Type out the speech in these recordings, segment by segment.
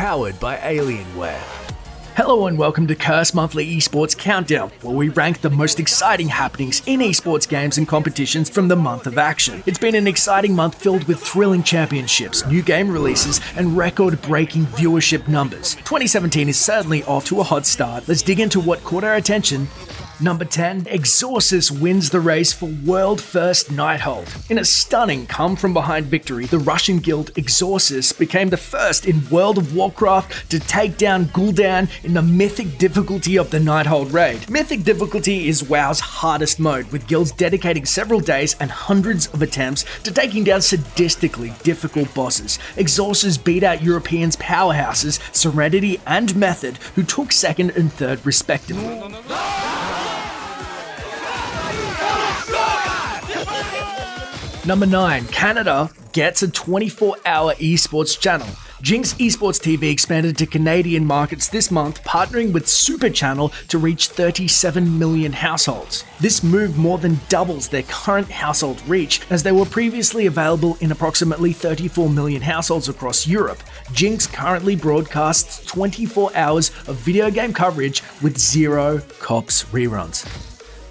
powered by Alienware. Hello and welcome to Curse Monthly Esports Countdown, where we rank the most exciting happenings in esports games and competitions from the month of action. It's been an exciting month filled with thrilling championships, new game releases, and record-breaking viewership numbers. 2017 is certainly off to a hot start. Let's dig into what caught our attention. Number 10, Exorsus wins the race for world first Nighthold. In a stunning come-from-behind victory, the Russian guild Exorsus became the first in World of Warcraft to take down Gul'dan in the mythic difficulty of the Nighthold raid. Mythic difficulty is WoW's hardest mode, with guilds dedicating several days and hundreds of attempts to taking down sadistically difficult bosses. Exorsus beat out Europeans' powerhouses Serenity and Method, who took second and third respectively. Number 9, Canada gets a 24-hour esports channel. Ginx Esports TV expanded to Canadian markets this month, partnering with Super Channel to reach 37 million households. This move more than doubles their current household reach, as they were previously available in approximately 34 million households across Europe. Ginx currently broadcasts 24 hours of video game coverage with zero cops reruns.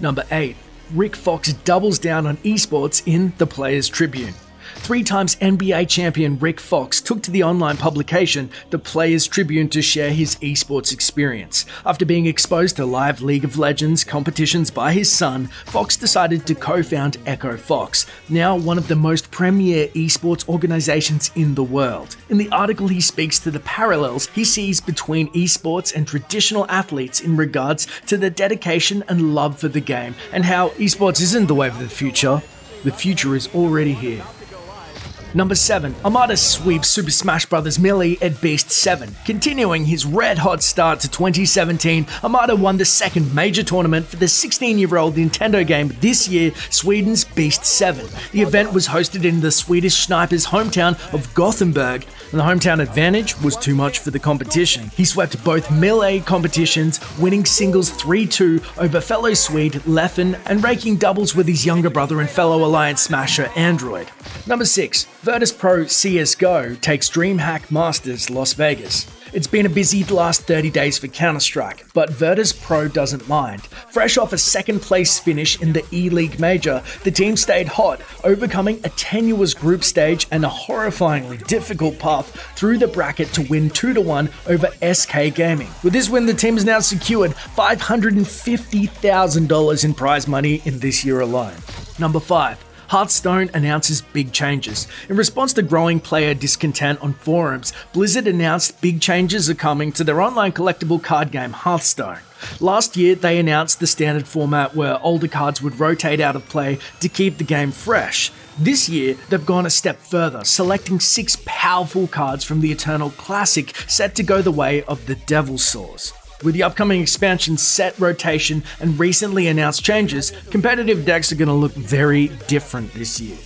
Number 8. Rick Fox doubles down on esports in The Players' Tribune. Three-times NBA champion Rick Fox took to the online publication The Players' Tribune to share his esports experience. After being exposed to live League of Legends competitions by his son, Fox decided to co-found Echo Fox, now one of the most premier esports organizations in the world. In the article, he speaks to the parallels he sees between esports and traditional athletes in regards to their dedication and love for the game, and how esports isn't the wave of the future. The future is already here. Number 7, Armada sweeps Super Smash Brothers Melee at Beast 7. Continuing his red-hot start to 2017, Armada won the second major tournament for the 16-year-old Nintendo game this year, Sweden's Beast 7. The event was hosted in the Swedish sniper's hometown of Gothenburg, and the hometown advantage was too much for the competition. He swept both Melee competitions, winning singles 3-2 over fellow Swede Leffen and raking doubles with his younger brother and fellow Alliance smasher Android. Number 6, Virtus.pro CSGO takes DreamHack Masters Las Vegas. It's been a busy last 30 days for Counter Strike, but Virtus.pro doesn't mind. Fresh off a second place finish in the E-League Major, the team stayed hot, overcoming a tenuous group stage and a horrifyingly difficult path through the bracket to win 2-1 over SK Gaming. With this win, the team has now secured $550,000 in prize money in this year alone. Number 5. Hearthstone announces big changes. In response to growing player discontent on forums, Blizzard announced big changes are coming to their online collectible card game Hearthstone. Last year, they announced the standard format where older cards would rotate out of play to keep the game fresh. This year, they've gone a step further, selecting 6 powerful cards from the Eternal Classic set to go the way of the Devil's Swords. With the upcoming expansion set rotation and recently announced changes, competitive decks are going to look very different this year.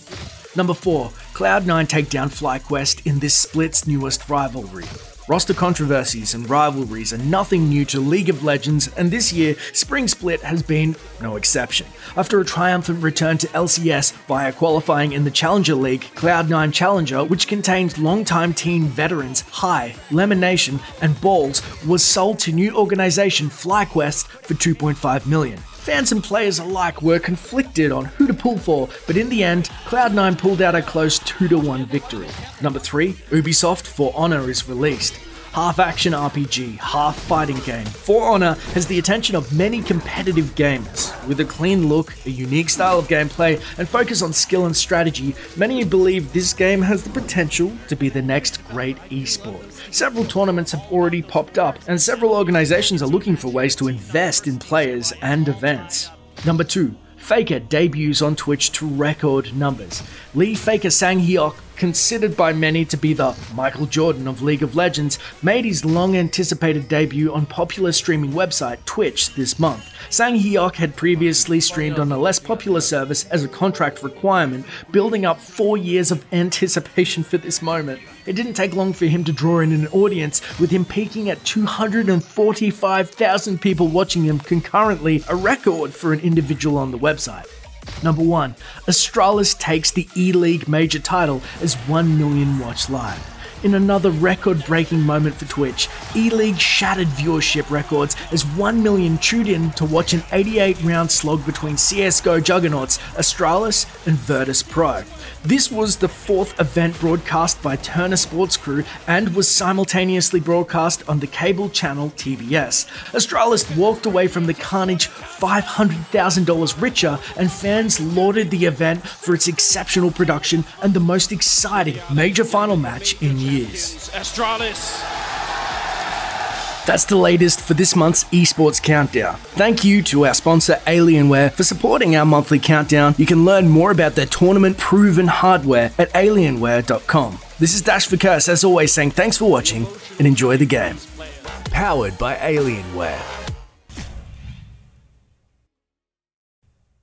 Number 4, Cloud9 take down FlyQuest in this split's newest rivalry. Roster controversies and rivalries are nothing new to League of Legends, and this year, Spring Split has been no exception. After a triumphant return to LCS via qualifying in the Challenger League, Cloud9 Challenger, which contained longtime team veterans High, Lemonation, and Balls, was sold to new organization FlyQuest for $2.5 million. Fans and players alike were conflicted on who to pull for, but in the end, Cloud9 pulled out a close 2-1 victory. Number 3, Ubisoft For Honor is released. Half-action RPG, half-fighting game, For Honor has the attention of many competitive gamers. With a clean look, a unique style of gameplay, and focus on skill and strategy, many believe this game has the potential to be the next great esport. Several tournaments have already popped up, and several organizations are looking for ways to invest in players and events. Number 2. Faker debuts on Twitch to record numbers. Lee Faker Sang-hyuk, considered by many to be the Michael Jordan of League of Legends, made his long-anticipated debut on popular streaming website Twitch this month. Sang-hyuk had previously streamed on a less popular service as a contract requirement, building up 4 years of anticipation for this moment. It didn't take long for him to draw in an audience, with him peaking at 245,000 people watching him concurrently, a record for an individual on the website. Number 1, Astralis takes the E-League Major title as 1 million watch live. in another record-breaking moment for Twitch. E-League shattered viewership records as 1 million tuned in to watch an 88-round slog between CSGO juggernauts Astralis and Virtus.pro. This was the fourth event broadcast by Turner Sports Crew and was simultaneously broadcast on the cable channel TBS. Astralis walked away from the carnage $500,000 richer, and fans lauded the event for its exceptional production and the most exciting major final match in years. Astralis. That's the latest for this month's Esports Countdown. Thank you to our sponsor Alienware for supporting our monthly countdown. You can learn more about their tournament-proven hardware at alienware.com. This is Dash for Curse, as always, saying thanks for watching and enjoy the game. Powered by Alienware.